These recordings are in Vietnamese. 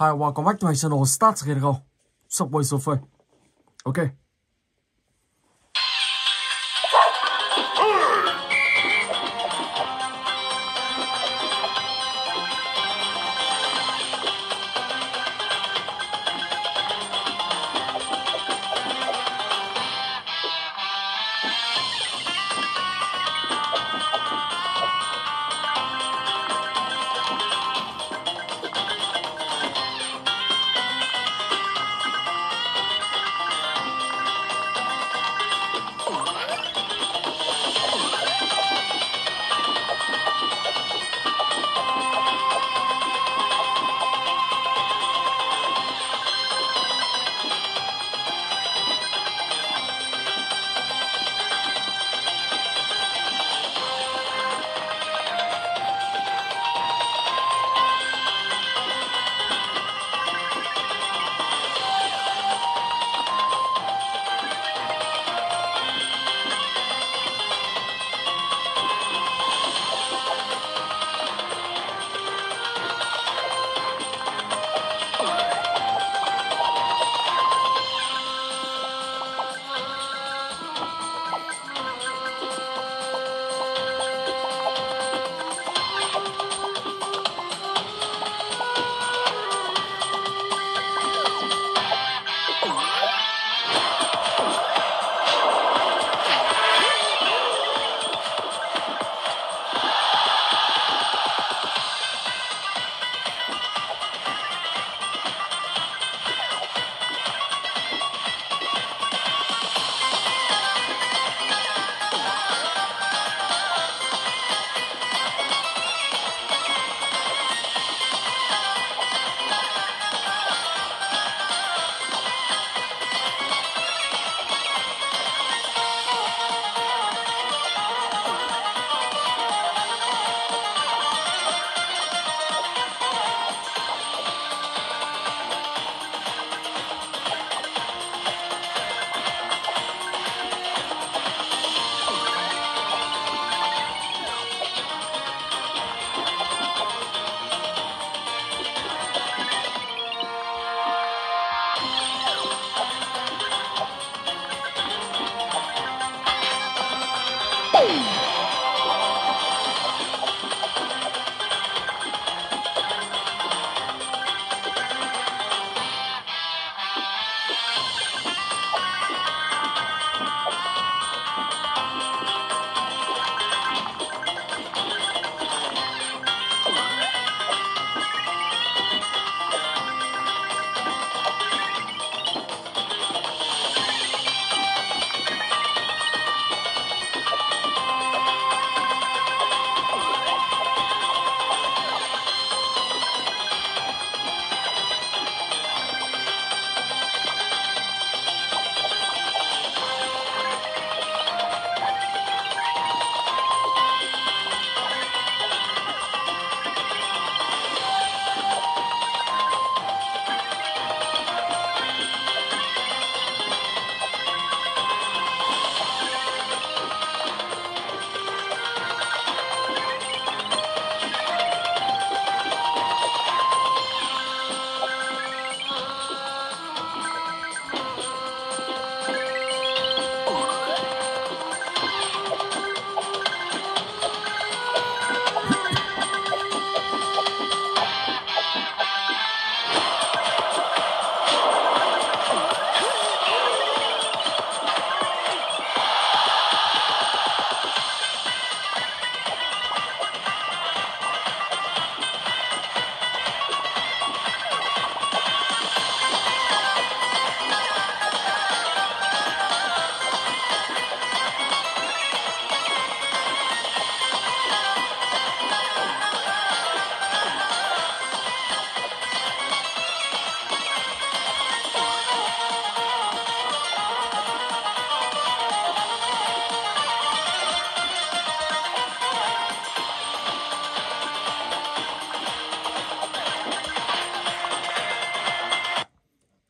Hi, welcome back to my channel. Starts here to go. Subway Surf. Okay.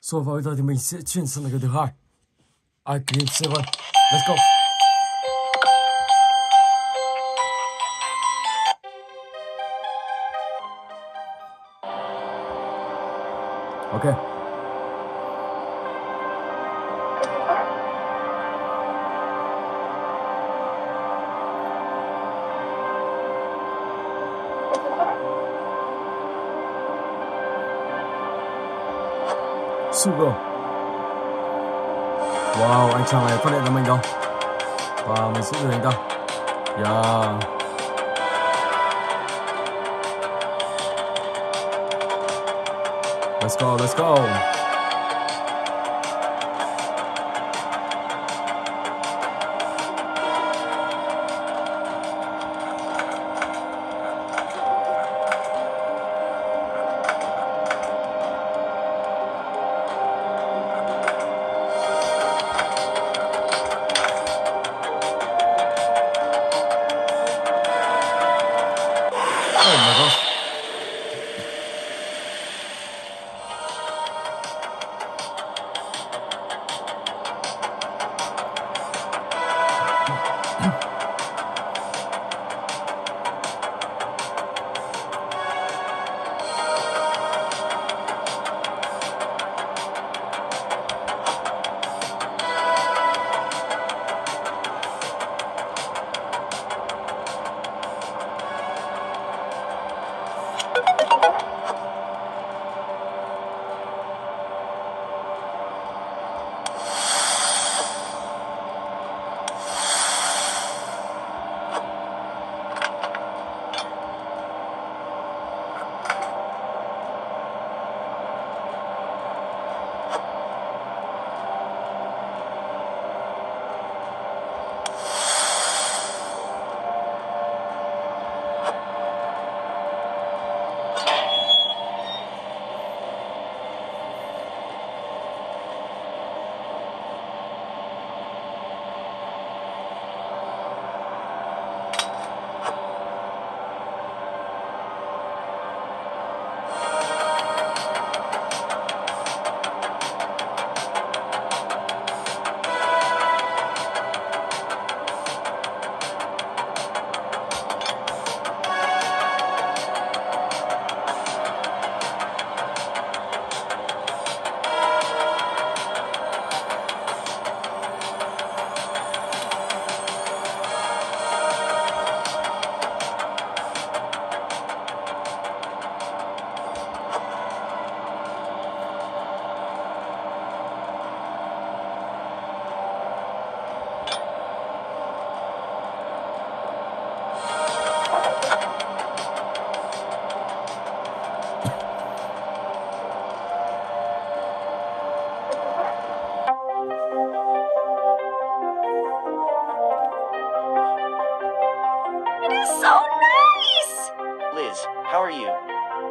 Så var det min känslor jag har. I can see it. Let's go. Okay. Super. Wow, anh chàng này phát hiện ra mình đâu. Và mình sẽ gửi anh ta. Yeah. Let's go, let's go.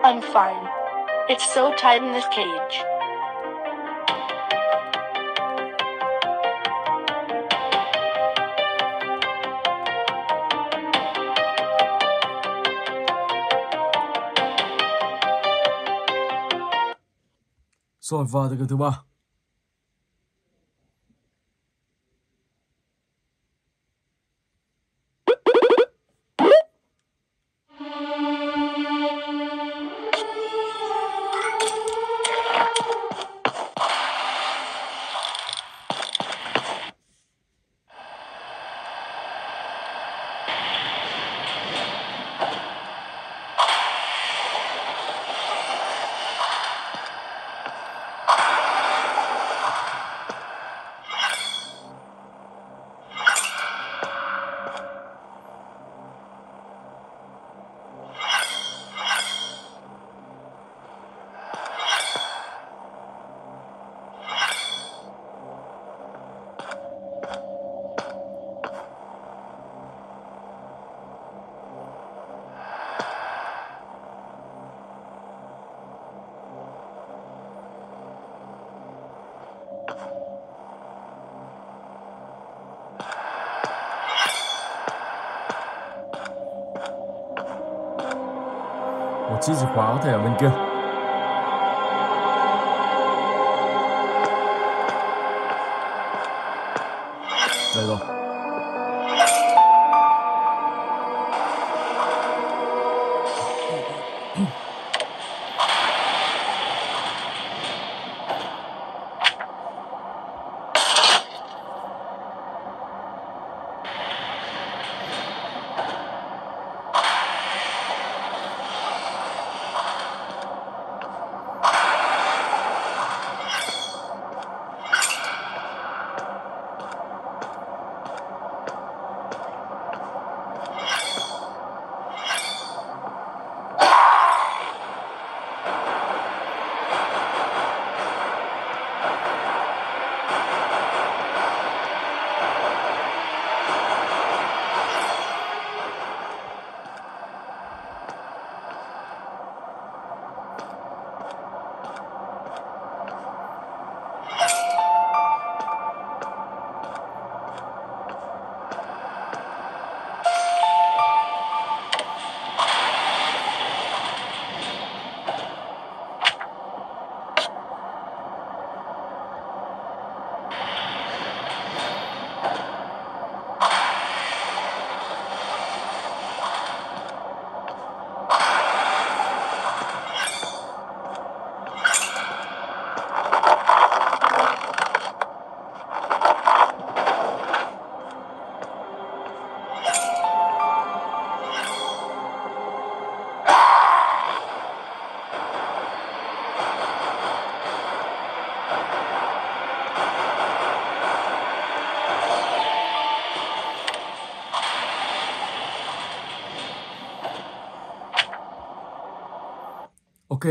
I'm fine. It's so tight in this cage. Rồi vào từ thứ ba. Chiếc chìa khóa có thể ở bên kia. Đây rồi.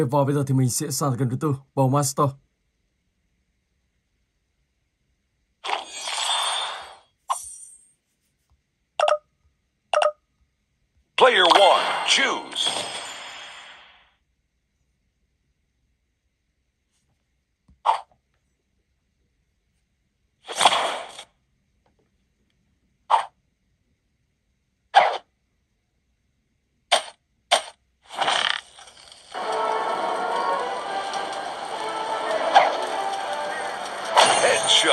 và bây giờ thì mình sẽ sang game thứ tư, Bowmasters. Player 1, choose. Shot.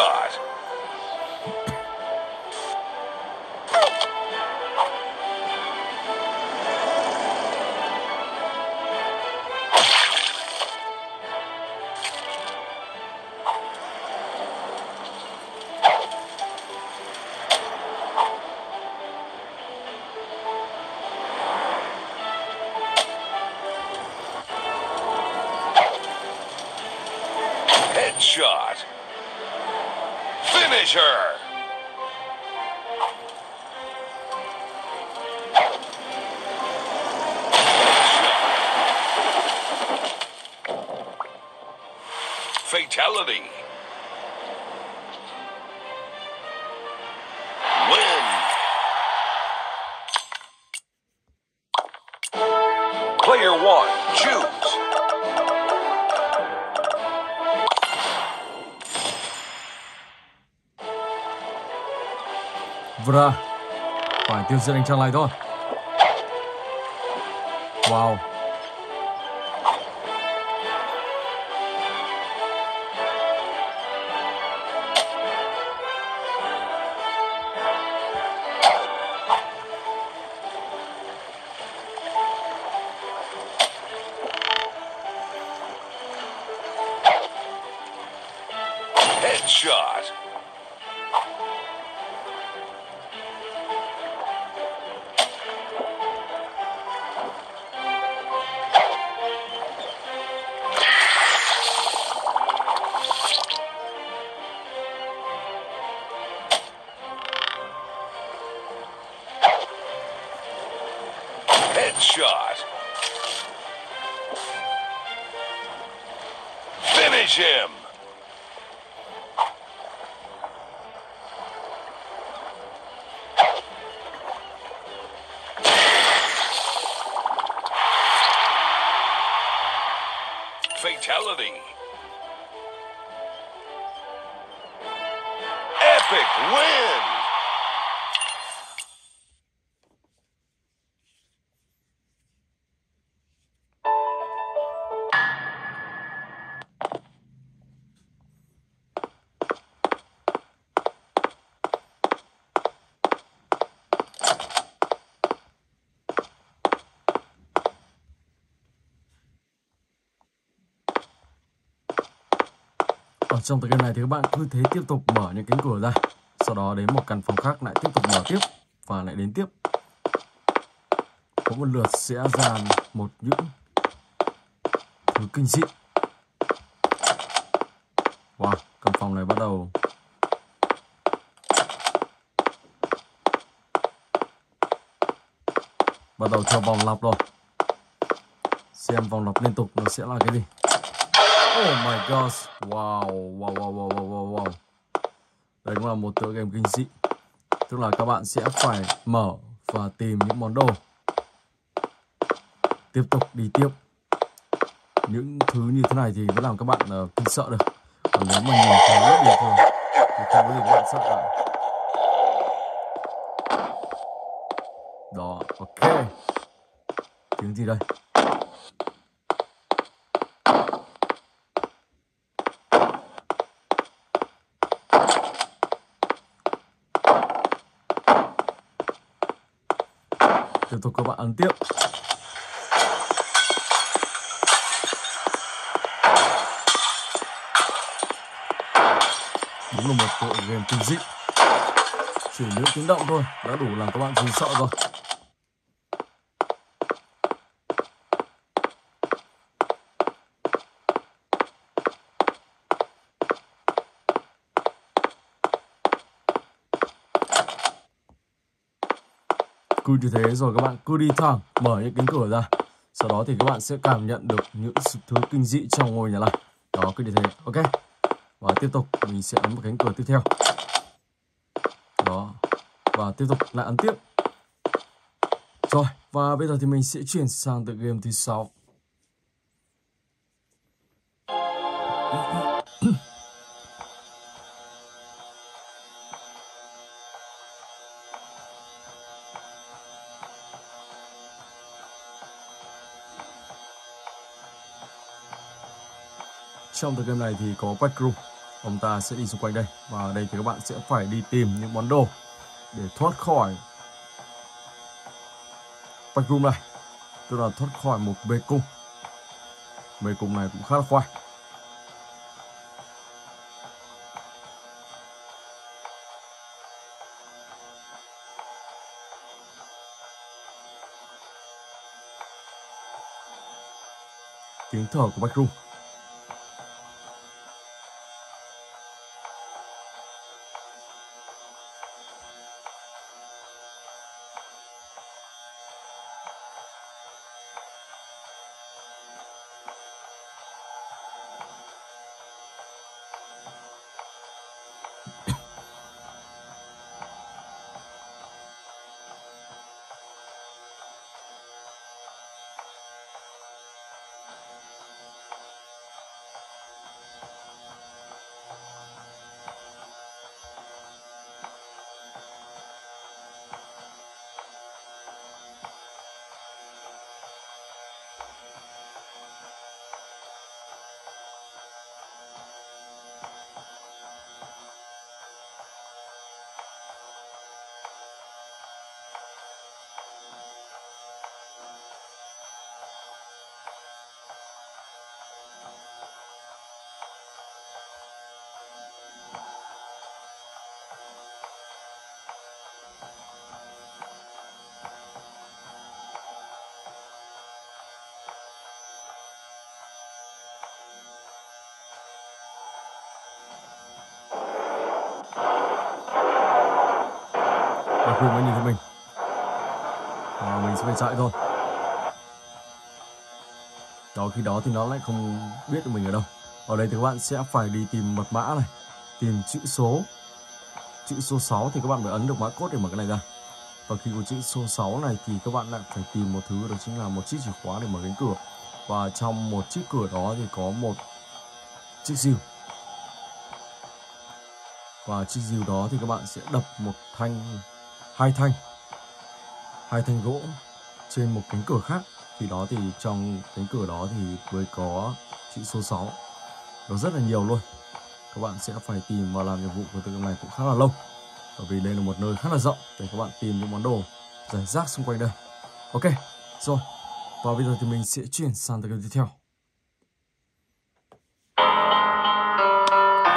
Headshot. Finish her! Fatality! Win! Player 1, choose! Vừa ra, phải tiêu diệt anh chàng này thôi. Wow. Headshot. Shot. Finish him. Fatality. Epic win. Ở trong tựa game này thì các bạn cứ thế tiếp tục mở những cánh cửa ra, sau đó đến một căn phòng khác lại tiếp tục mở tiếp và lại đến tiếp. Có một lượt sẽ ra một những thứ kinh dị. Wow, căn phòng này bắt đầu. Bắt đầu cho vòng lặp rồi. Xem vòng lặp liên tục nó sẽ là cái gì. Oh my gosh, wow. Đây cũng là một tựa game kinh dị. Tức là các bạn sẽ phải mở và tìm những món đồ. Tiếp tục đi tiếp. Những thứ như thế này thì mới làm các bạn kinh sợ được. Còn nếu mà nhìn thấy rất nhiều thôi thì không có gì các bạn sợ cả. Đó, ok. Tiếng gì đây? Tiếp tục các bạn ấn tiếp. Đúng là một tựa game kinh dị. Chỉ những tiếng động thôi đã đủ làm các bạn run sợ rồi. Cứ như thế rồi các bạn cứ đi thẳng mở những cánh cửa ra, Sau đó thì các bạn sẽ cảm nhận được những thứ kinh dị trong ngôi nhà này. Đó, cứ như thế. Ok. Và tiếp tục mình sẽ ấn một cánh cửa tiếp theo. Đó. Và tiếp tục lại ấn tiếp. Rồi, và bây giờ thì mình sẽ chuyển sang tựa game thứ 6. Trong tựa game này thì có Backrooms. Ông ta sẽ đi xung quanh đây. Và ở đây thì các bạn sẽ phải đi tìm những món đồ để thoát khỏi Backrooms này. Tức là thoát khỏi một bê cung. Bê cung này cũng khá là khoai. Tiếng thở của Backrooms. Backrooms mới nhìn thấy mình. À, mình sẽ phải chạy thôi. Đó, khi đó thì nó lại không biết được mình ở đâu. Ở đây thì các bạn sẽ phải đi tìm mật mã này. Tìm chữ số. Chữ số 6 thì các bạn phải ấn được mã code để mở cái này ra. Và khi có chữ số 6 này thì các bạn lại phải tìm một thứ, đó chính là một chiếc chìa khóa để mở cánh cửa. Và trong một chiếc cửa đó thì có một chiếc rìu. Và chiếc rìu đó thì các bạn sẽ đập một thanh, hai thanh gỗ trên một cánh cửa khác. Thì đó thì trong cánh cửa đó thì mới có chữ số 6. Nó rất là nhiều luôn. Các bạn sẽ phải tìm và làm nhiệm vụ của tựa game này cũng khá là lâu. Bởi vì đây là một nơi khá là rộng để các bạn tìm những món đồ rải rác xung quanh đây. Ok, rồi. Và bây giờ thì mình sẽ chuyển sang tựa game tiếp theo.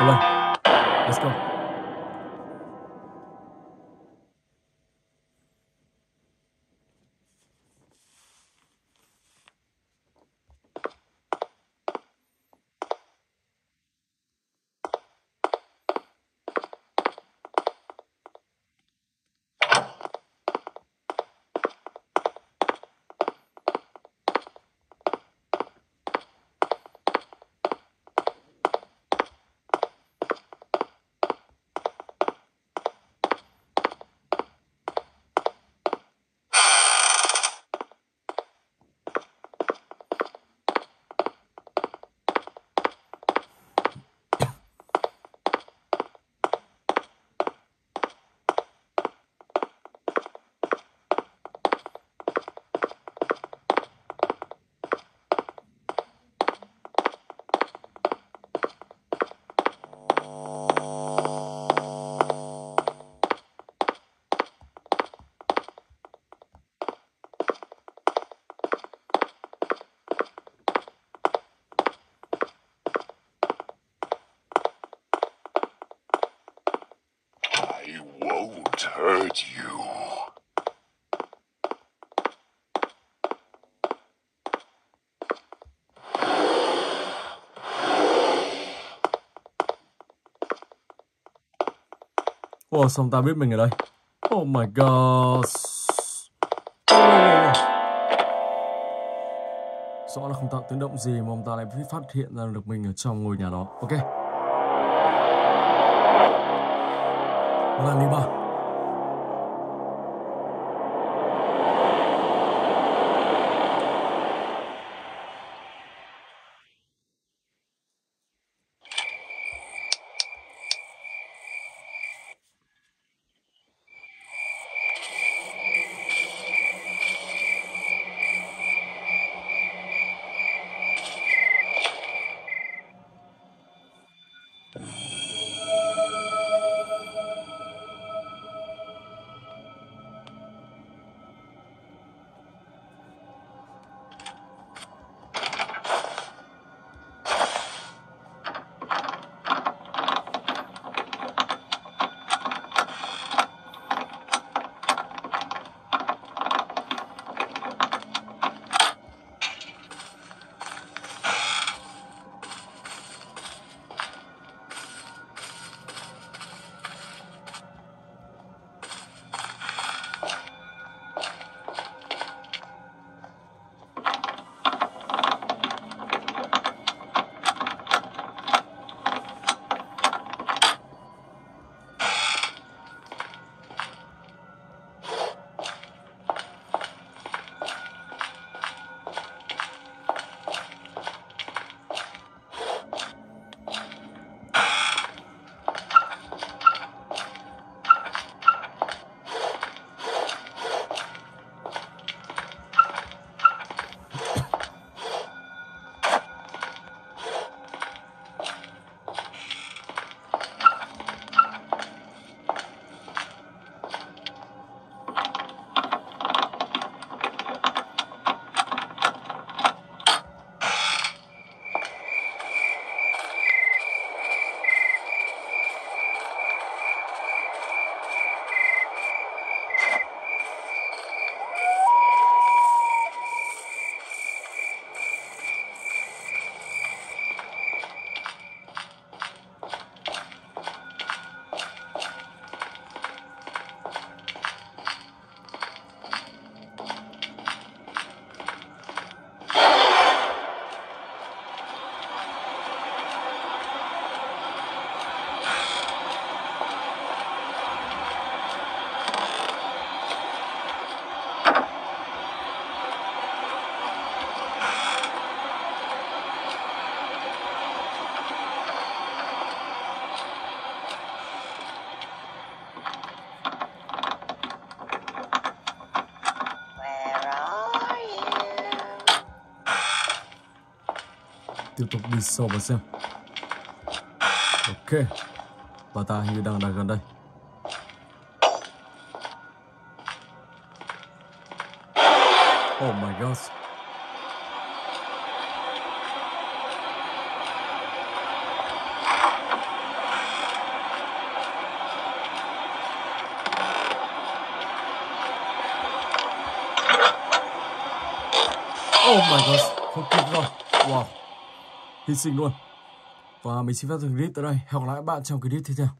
Play. Let's go. Hurt you. Ủa, xong ta biết mình ở đây. Oh my god. rõ là không tạo tiếng động gì mà ông ta lại phát hiện ra được mình ở trong ngôi nhà đó. Ok, làn đi ba. Tiếp tục đi sâu vào xem. Ok, bà ta hình như đang gần đây. Oh my god. Oh my god, không kịp rồi. Wow, hy sinh luôn. Và mình xin phép dừng clip tới đây. Hẹn gặp lại các bạn trong clip tiếp theo.